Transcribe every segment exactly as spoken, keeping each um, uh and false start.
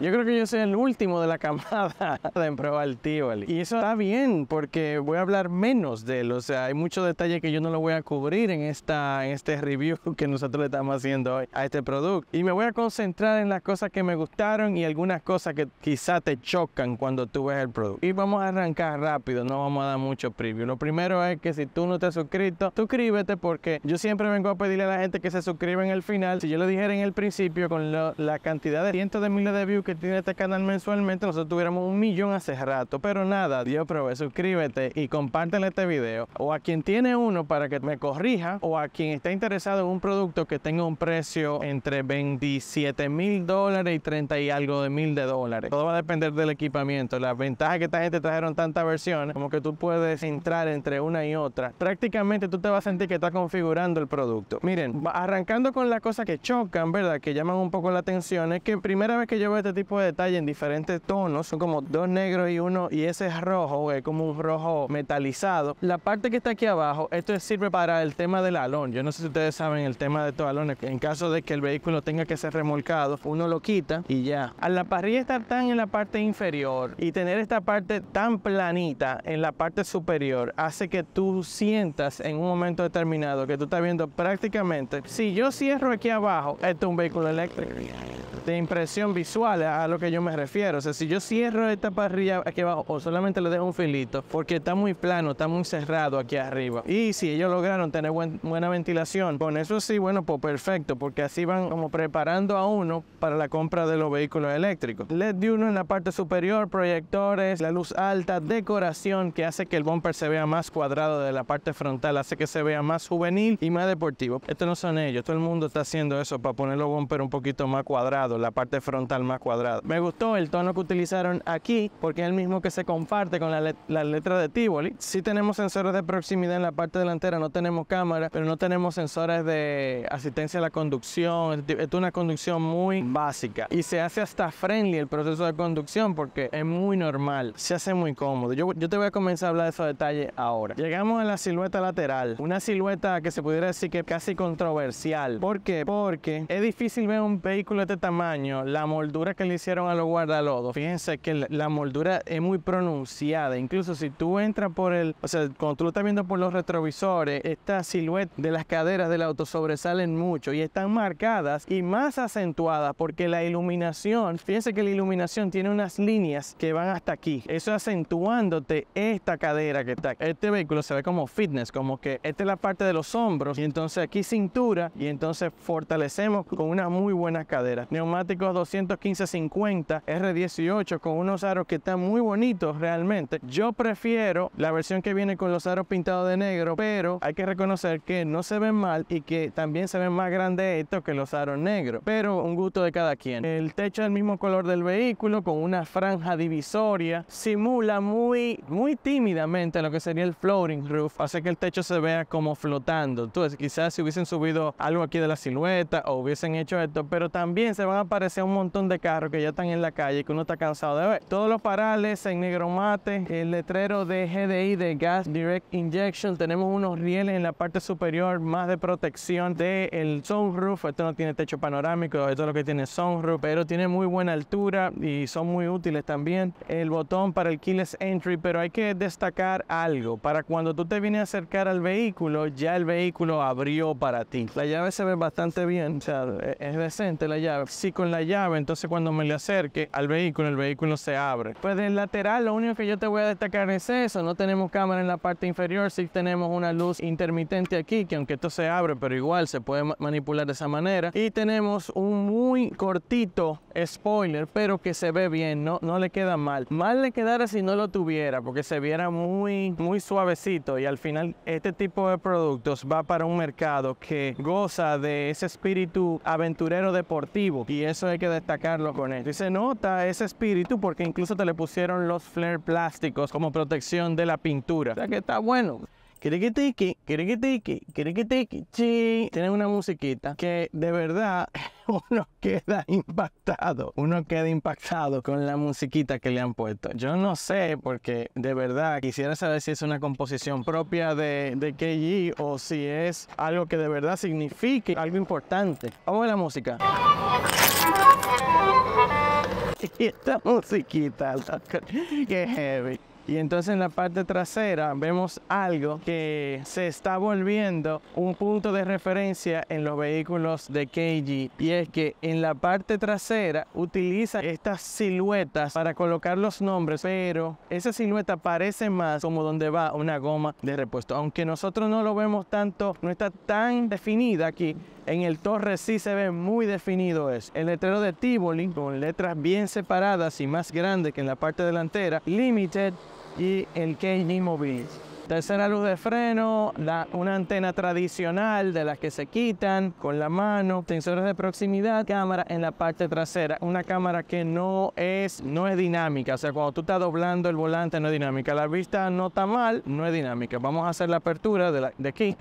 Yo creo que yo soy el último de la camada en probar el Tivoli. Y eso está bien porque voy a hablar menos de él. O sea, hay muchos detalles que yo no lo voy a cubrir en, esta, en este review que nosotros le estamos haciendo hoy a este producto. Y me voy a concentrar en las cosas que me gustaron y algunas cosas que quizá te chocan cuando tú ves el producto. Y vamos a arrancar rápido, no vamos a dar mucho preview. Lo primero es que si tú no te has suscrito, suscríbete porque yo siempre vengo a pedirle a la gente que se suscriba en el final. Si yo lo dijera en el principio con lo, la cantidad de cientos de miles de views que tiene este canal mensualmente, nosotros tuviéramos un millón hace rato. Pero nada, Dios provee, suscríbete y compártele este video o a quien tiene uno para que me corrija o a quien está interesado en un producto que tenga un precio entre veintisiete mil dólares y treinta y algo de mil de dólares. Todo va a depender del equipamiento. La ventaja es que esta gente trajeron tantas versiones como que tú puedes entrar entre una y otra. Prácticamente tú te vas a sentir que estás configurando el producto. Miren, arrancando con las cosas que chocan, ¿verdad? Que llaman un poco la atención, es que primera vez que yo veo este tipo de detalle en diferentes tonos, son como dos negros y uno, y ese es rojo, es como un rojo metalizado. La parte que está aquí abajo, esto sirve para el tema del alón. Yo no sé si ustedes saben el tema de estos alones, en caso de que el vehículo tenga que ser remolcado, uno lo quita y ya. A la parrilla estar tan en la parte inferior y tener esta parte tan planita en la parte superior, hace que tú sientas en un momento determinado que tú estás viendo prácticamente, si yo cierro aquí abajo, esto es un vehículo eléctrico. De impresión visual a lo que yo me refiero. O sea, si yo cierro esta parrilla aquí abajo o solamente le dejo un filito, porque está muy plano, está muy cerrado aquí arriba. Y si ellos lograron tener buen, buena ventilación, con eso sí, bueno, pues perfecto, porque así van como preparando a uno para la compra de los vehículos eléctricos. L E D de uno en la parte superior, proyectores, la luz alta, decoración que hace que el bumper se vea más cuadrado de la parte frontal, hace que se vea más juvenil y más deportivo. Estos no son ellos, todo el mundo está haciendo eso para poner los bumper un poquito más cuadrados, la parte frontal más cuadrada. Me gustó el tono que utilizaron aquí porque es el mismo que se comparte con la, let la letra de Tivoli. Sí tenemos sensores de proximidad en la parte delantera, no tenemos cámara, pero no tenemos sensores de asistencia a la conducción. Es una conducción muy básica y se hace hasta friendly el proceso de conducción porque es muy normal, se hace muy cómodo. Yo, yo te voy a comenzar a hablar de esos detalles ahora. Llegamos a la silueta lateral, una silueta que se pudiera decir que casi controversial. ¿Por qué? Porque es difícil ver un vehículo de este tamaño. La moldura que le hicieron a los guardalodos, fíjense que la moldura es muy pronunciada. Incluso si tú entras por el, o sea, cuando tú lo estás viendo por los retrovisores, esta silueta de las caderas del auto sobresalen mucho y están marcadas y más acentuadas porque la iluminación, fíjense que la iluminación tiene unas líneas que van hasta aquí, eso acentuándote esta cadera que está aquí. Este vehículo se ve como fitness, como que esta es la parte de los hombros y entonces aquí cintura y entonces fortalecemos con unas muy buenas caderas. Neumáticos doscientos quince cincuenta R dieciocho con unos aros que están muy bonitos realmente. Yo prefiero la versión que viene con los aros pintados de negro, pero hay que reconocer que no se ven mal y que también se ven más grandes estos que los aros negros, pero un gusto de cada quien. El techo del mismo color del vehículo con una franja divisoria simula muy, muy tímidamente lo que sería el floating roof, hace que el techo se vea como flotando. Entonces quizás si hubiesen subido algo aquí de la silueta o hubiesen hecho esto, pero también se va a aparecer un montón de carros que ya están en la calle y que uno está cansado de ver. Todos los parales en negro mate, el letrero de G D I de Gas Direct Injection, tenemos unos rieles en la parte superior más de protección del sunroof. Esto no tiene techo panorámico, esto es lo que tiene sunroof, pero tiene muy buena altura y son muy útiles también. El botón para el keyless entry, pero hay que destacar algo, para cuando tú te vienes a acercar al vehículo, ya el vehículo abrió para ti. La llave se ve bastante bien, o sea, es decente la llave. Si con la llave, entonces cuando me le acerque al vehículo, el vehículo se abre. Pues del lateral, lo único que yo te voy a destacar es eso. No tenemos cámara en la parte inferior, sí tenemos una luz intermitente aquí, que aunque esto se abre, pero igual se puede manipular de esa manera. Y tenemos un muy cortito spoiler, pero que se ve bien, no, no le queda mal. Mal le quedara si no lo tuviera, porque se viera muy, muy suavecito. Y al final, este tipo de productos va para un mercado que goza de ese espíritu aventurero deportivo. Y eso hay que destacarlo con esto. Y se nota ese espíritu porque incluso te le pusieron los flare plásticos como protección de la pintura. O sea que está bueno. Kiriquitiqui, kiriquitiqui, kiriquitiqui, chi. Tienen una musiquita que de verdad uno queda impactado. Uno queda impactado con la musiquita que le han puesto. Yo no sé, porque de verdad quisiera saber si es una composición propia de, de K G o si es algo que de verdad signifique algo importante. Vamos a la música. y esta musiquita, que heavy. Y entonces en la parte trasera vemos algo que se está volviendo un punto de referencia en los vehículos de K G, y es que en la parte trasera utiliza estas siluetas para colocar los nombres, pero esa silueta parece más como donde va una goma de repuesto, aunque nosotros no lo vemos tanto, no está tan definida aquí. En el Torre sí se ve muy definido eso. El letrero de Tivoli con letras bien separadas y más grande que en la parte delantera, Limited, y el K G Mobility. Tercera luz de freno, la, una antena tradicional de las que se quitan con la mano, sensores de proximidad, cámara en la parte trasera, una cámara que no es, no es dinámica, o sea, cuando tú estás doblando el volante no es dinámica, la vista no está mal, no es dinámica. Vamos a hacer la apertura de, la, de aquí.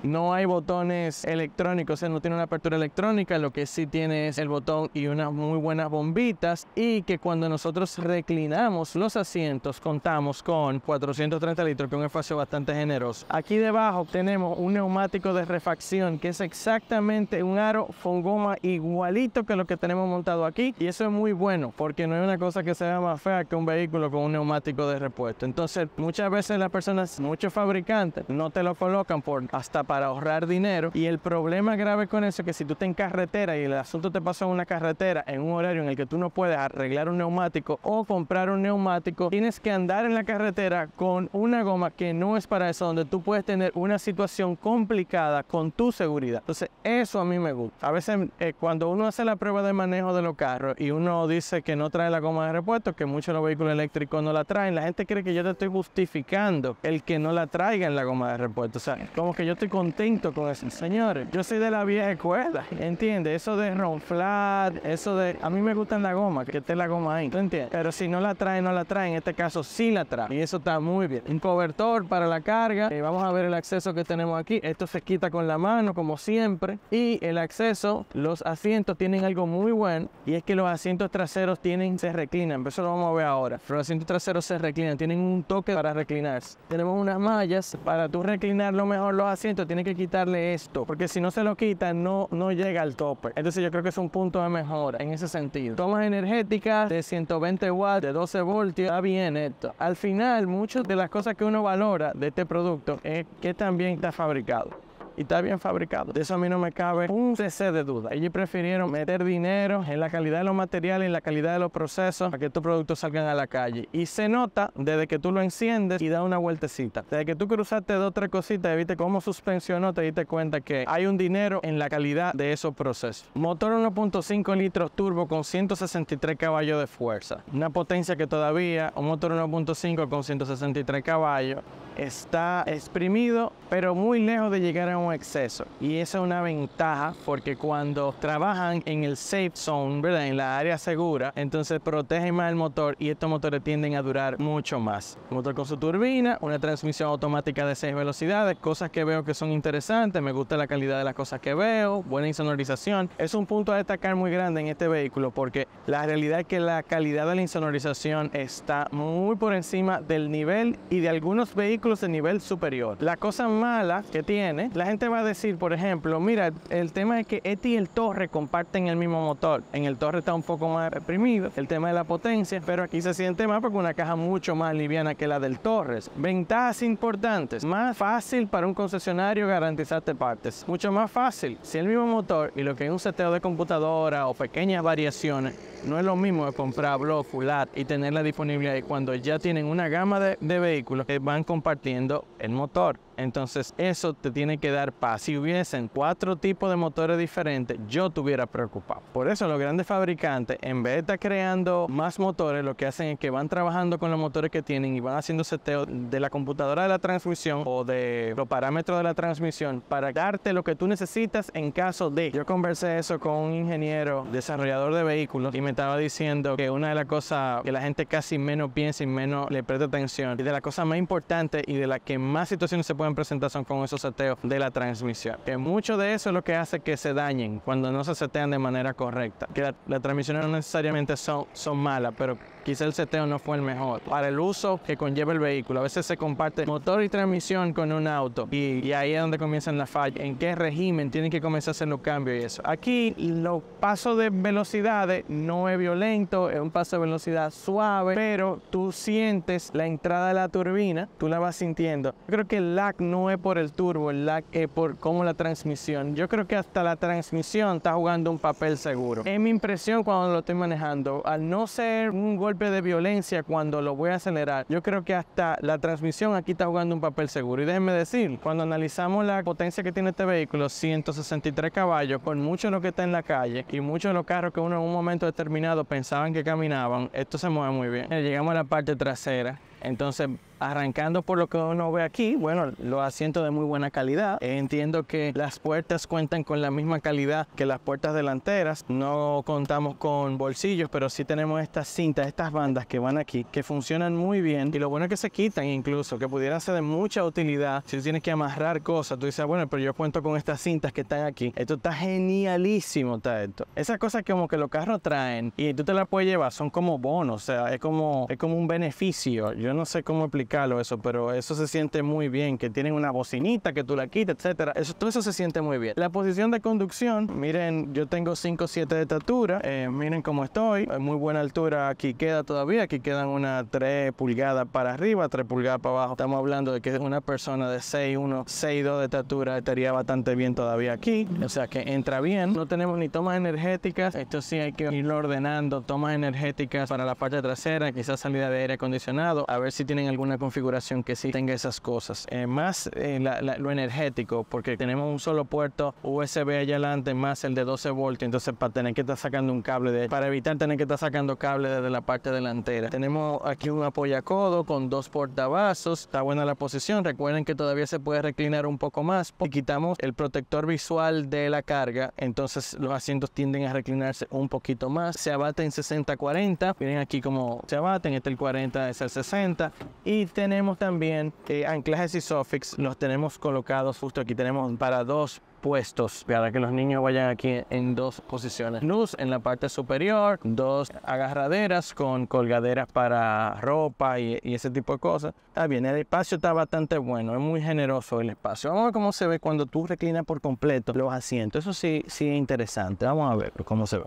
No hay botones electrónicos, o sea, no tiene una apertura electrónica, lo que sí tiene es el botón y unas muy buenas bombitas, y que cuando nosotros reclinamos los asientos contamos con cuatrocientos treinta litros, que es un espacio bastante generoso. Aquí debajo tenemos un neumático de refacción que es exactamente un aro con goma igualito que lo que tenemos montado aquí, y eso es muy bueno porque no hay una cosa que sea más fea que un vehículo con un neumático de repuesto. Entonces muchas veces las personas, muchos fabricantes no te lo colocan por hasta para ahorrar dinero, y el problema grave con eso es que si tú estás en carretera y el asunto te pasa en una carretera en un horario en el que tú no puedes arreglar un neumático o comprar un neumático, tienes que andar en la carretera con una goma que no es para eso, donde tú puedes tener una situación complicada con tu seguridad. Entonces eso a mí me gusta. A veces eh, cuando uno hace la prueba de manejo de los carros y uno dice que no trae la goma de repuesto, que muchos de los vehículos eléctricos no la traen, la gente cree que yo te estoy justificando el que no la traiga en la goma de repuesto, o sea, como que yo estoy contento con eso. Señores, yo soy de la vieja escuela, ¿entiendes? Eso de ronflar, eso de... A mí me gustan la goma, que esté la goma ahí, ¿tú entiendes? Pero si no la trae, no la trae. En este caso sí la trae, y eso está muy bien. Un cobertor para la carga. Eh, vamos a ver el acceso que tenemos aquí. Esto se quita con la mano, como siempre. Y el acceso, los asientos tienen algo muy bueno, y es que los asientos traseros tienen, se reclinan. Eso lo vamos a ver ahora. Los asientos traseros se reclinan, tienen un toque para reclinarse. Tenemos unas mallas para tú reclinar lo mejor los asientos. Tiene que quitarle esto, porque si no se lo quita no, no llega al tope. Entonces yo creo que es un punto de mejora en ese sentido. Tomas energéticas de ciento veinte watts, de doce voltios, está bien esto. Al final, muchas de las cosas que uno valora de este producto es que también está fabricado. Y está bien fabricado. De eso a mí no me cabe un cc de duda. Ellos prefirieron meter dinero en la calidad de los materiales, en la calidad de los procesos, para que estos productos salgan a la calle. Y se nota desde que tú lo enciendes y da una vueltecita. Desde que tú cruzaste dos o tres cositas y viste cómo suspensionó, te diste cuenta que hay un dinero en la calidad de esos procesos. Motor uno punto cinco litros turbo con ciento sesenta y tres caballos de fuerza. Una potencia que todavía, un motor uno punto cinco con ciento sesenta y tres caballos, está exprimido, pero muy lejos de llegar a un exceso, y esa es una ventaja porque cuando trabajan en el safe zone, ¿verdad?, en la área segura, entonces protegen más el motor, y estos motores tienden a durar mucho más. Motor con su turbina, una transmisión automática de seis velocidades, cosas que veo que son interesantes. Me gusta la calidad de las cosas que veo, buena insonorización. Es un punto a destacar muy grande en este vehículo, porque la realidad es que la calidad de la insonorización está muy por encima del nivel y de algunos vehículos de nivel superior. La cosa mala que tiene, la gente va a decir, por ejemplo, mira, el tema es que este y el Torre comparten el mismo motor. En el Torre está un poco más reprimido el tema de la potencia, pero aquí se siente más porque una caja mucho más liviana que la del Torre. Ventajas importantes: más fácil para un concesionario garantizarte partes, mucho más fácil. Si el mismo motor y lo que es un seteo de computadora o pequeñas variaciones, no es lo mismo de comprar blog, full ad y tener la disponibilidad, y cuando ya tienen una gama de, de vehículos que van compartiendo el motor. Entonces eso te tiene que dar paz. Si hubiesen cuatro tipos de motores diferentes, yo estuviera preocupado. Por eso los grandes fabricantes, en vez de estar creando más motores, lo que hacen es que van trabajando con los motores que tienen y van haciendo seteo de la computadora de la transmisión o de los parámetros de la transmisión para darte lo que tú necesitas en caso de... Yo conversé eso con un ingeniero desarrollador de vehículos y me estaba diciendo que una de las cosas que la gente casi menos piensa y menos le presta atención, y de las cosas más importantes y de las que más situaciones se pueden en presentación con esos seteos de la transmisión, que mucho de eso es lo que hace que se dañen cuando no se setean de manera correcta, que las la transmisiones no necesariamente son, son malas, pero quizá el seteo no fue el mejor para el uso que conlleva el vehículo. A veces se comparte motor y transmisión con un auto y, y ahí es donde comienzan las fallas, en qué régimen tienen que comenzar a hacer los cambios y eso. Aquí los pasos de velocidades no es violento, es un paso de velocidad suave, pero tú sientes la entrada de la turbina, tú la vas sintiendo. Yo creo que el lag no es por el turbo, el lag es por cómo la transmisión. Yo creo que hasta la transmisión está jugando un papel seguro. Es mi impresión cuando lo estoy manejando, al no ser un golpe de violencia cuando lo voy a acelerar, yo creo que hasta la transmisión aquí está jugando un papel seguro. Y déjenme decir, cuando analizamos la potencia que tiene este vehículo, ciento sesenta y tres caballos, con mucho de lo que está en la calle y muchos de los carros que uno en un momento determinado pensaban que caminaban, esto se mueve muy bien. Llegamos a la parte trasera, entonces arrancando por lo que uno ve aquí, bueno, los asientos de muy buena calidad. Entiendo que las puertas cuentan con la misma calidad que las puertas delanteras. No contamos con bolsillos, pero sí tenemos estas cintas, estas bandas que van aquí, que funcionan muy bien. Y lo bueno es que se quitan incluso, que pudieran ser de mucha utilidad. Si tú tienes que amarrar cosas, tú dices, bueno, pero yo cuento con estas cintas que están aquí. Esto está genialísimo, está esto. Esas cosas que como que los carros traen y tú te las puedes llevar, son como bonos, o sea, es como, es como un beneficio. Yo no sé cómo explicar eso, pero eso se siente muy bien, que tienen una bocinita que tú la quitas, etcétera. Eso, todo eso se siente muy bien. La posición de conducción, miren, yo tengo cinco siete de estatura, eh, miren cómo estoy, muy buena altura. Aquí queda todavía, aquí quedan unas tres pulgadas para arriba, tres pulgadas para abajo. Estamos hablando de que una persona de seis uno, seis dos de estatura estaría bastante bien todavía aquí, o sea que entra bien. No tenemos ni tomas energéticas, esto sí hay que irlo ordenando, tomas energéticas para la parte trasera, quizás salida de aire acondicionado, a ver si tienen alguna configuración que sí tenga esas cosas. Eh, más eh, la, la, lo energético, porque tenemos un solo puerto U S B allá adelante, más el de doce voltios, entonces para tener que estar sacando un cable de, para evitar tener que estar sacando cable desde la parte delantera. Tenemos aquí un apoyacodo con dos portavasos, está buena la posición. Recuerden que todavía se puede reclinar un poco más, y quitamos el protector visual de la carga, entonces los asientos tienden a reclinarse un poquito más. Se abaten sesenta cuarenta, miren aquí como se abaten, este el cuarenta es el sesenta, y tenemos también eh, anclajes y sofix, los tenemos colocados justo aquí. Tenemos para dos puestos para que los niños vayan aquí en dos posiciones. Luz en la parte superior, dos agarraderas con colgaderas para ropa y, y ese tipo de cosas. Está bien, el espacio está bastante bueno, es muy generoso el espacio. Vamos a ver cómo se ve cuando tú reclinas por completo los asientos. Eso sí, sí es interesante. Vamos a ver cómo se ve.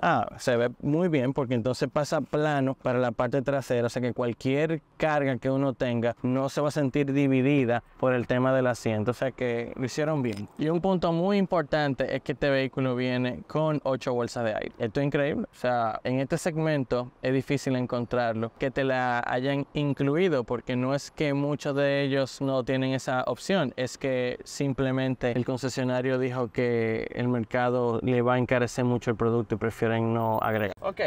Ah, se ve muy bien, porque entonces pasa plano para la parte trasera, o sea que cualquier carga que uno tenga no se va a sentir dividida por el tema del asiento, o sea que lo hicieron bien. Y un punto muy importante es que este vehículo viene con ocho bolsas de aire. Esto es increíble, o sea, en este segmento es difícil encontrarlo, que te la hayan incluido, porque no es que muchos de ellos no tienen esa opción, es que simplemente el concesionario dijo que el mercado le va a encarecer mucho el producto y prefiero no agregar. Ok,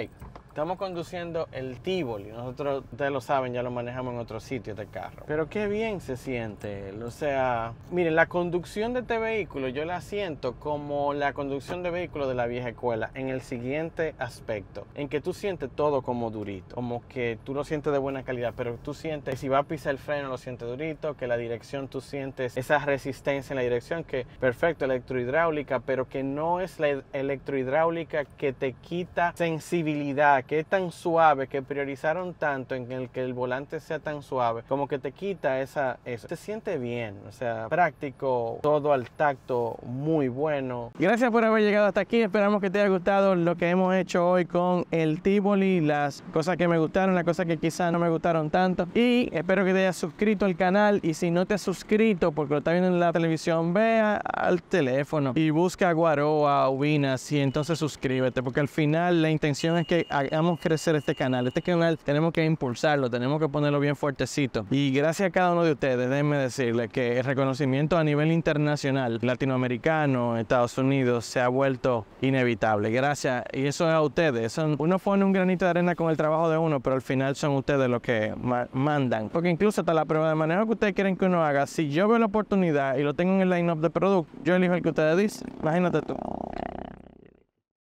estamos conduciendo el Tivoli. Nosotros, ustedes lo saben, ya lo manejamos en otros sitios de carro. Pero qué bien se siente él. O sea, miren, la conducción de este vehículo yo la siento como la conducción de vehículos de la vieja escuela, en el siguiente aspecto, en que tú sientes todo como durito, como que tú lo sientes de buena calidad, pero tú sientes que si va a pisar el freno lo sientes durito, que la dirección tú sientes esa resistencia en la dirección, que perfecto, electrohidráulica, pero que no es la electrohidráulica que te quita sensibilidad, que es tan suave, que priorizaron tanto en el que el volante sea tan suave, como que te quita esa, eso. Se siente bien, o sea, práctico, todo al tacto, muy bueno. Gracias por haber llegado hasta aquí, esperamos que te haya gustado lo que hemos hecho hoy con el Tivoli, las cosas que me gustaron, las cosas que quizás no me gustaron tanto, y espero que te hayas suscrito al canal, y si no te has suscrito porque lo estás viendo en la televisión, vea al teléfono y busca Guaroa U Vinas y entonces suscríbete, porque al final la intención es que hagamos crecer este canal. Este canal tenemos que impulsarlo, tenemos que ponerlo bien fuertecito. Y gracias a cada uno de ustedes, déjenme decirles que el reconocimiento a nivel internacional, latinoamericano, Estados Unidos, se ha vuelto inevitable. Gracias, y eso es a ustedes. Son, uno pone un granito de arena con el trabajo de uno, pero al final son ustedes los que ma mandan. Porque incluso hasta la prueba de manejo que ustedes quieren que uno haga, si yo veo la oportunidad y lo tengo en el line-up de producto, yo elijo el que ustedes dicen. Imagínate tú.